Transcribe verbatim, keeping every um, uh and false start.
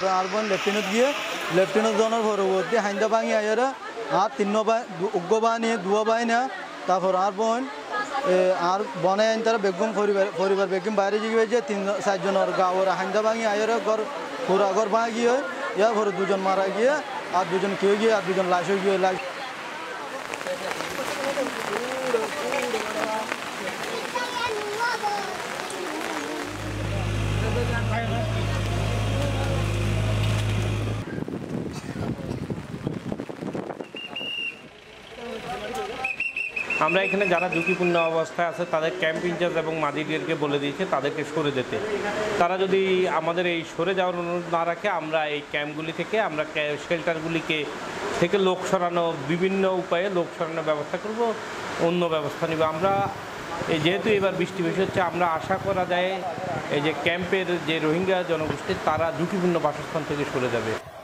प्रारंभन लेफ्टिनों की है लेफ्टिनों genre for वो ते हैंडा बांगी आया रा आप तीनों बाय उग्गो बानी है दुआ बाई ना ताफोर आर बोन आर बोने इन तरह बेगुम फॉरी फॉरी बार बेगुम बाहरी जी की वजह तीन सात जोनर का वो हैंडा बांगी आया रा गौर पूरा गौर बांगी है या फॉर दो जन मारा गया आप दो जन क्यों गया आप दो जन लाशों क्यों लाश আমরা এখানে যারা ঝুঁকিপূর্ণ অবস্থায় আছে তাদের ক্যাম্প ইনচার্জ এবং মাদিদেরকে বলে দিয়েছে তাদেরকে সরে যেতে। তারা যদি আমাদের এই সরে যাওয়ার অনুরোধ না রাখে আমরা এই ক্যাম্পগুলি থেকে আমরা শেল্টারগুলিকে থেকে লোক সরানো বিভিন্ন উপায়ে লোক সরানোর ব্যবস্থা করব, অন্য ব্যবস্থা নিব। আমরা যেহেতু এবার বৃষ্টি বেশি হচ্ছে আমরা আশা করা যায় এই যে ক্যাম্পের যে রোহিঙ্গা জনগোষ্ঠী তারা ঝুঁকিপূর্ণ বাসস্থান থেকে সরে যাবে।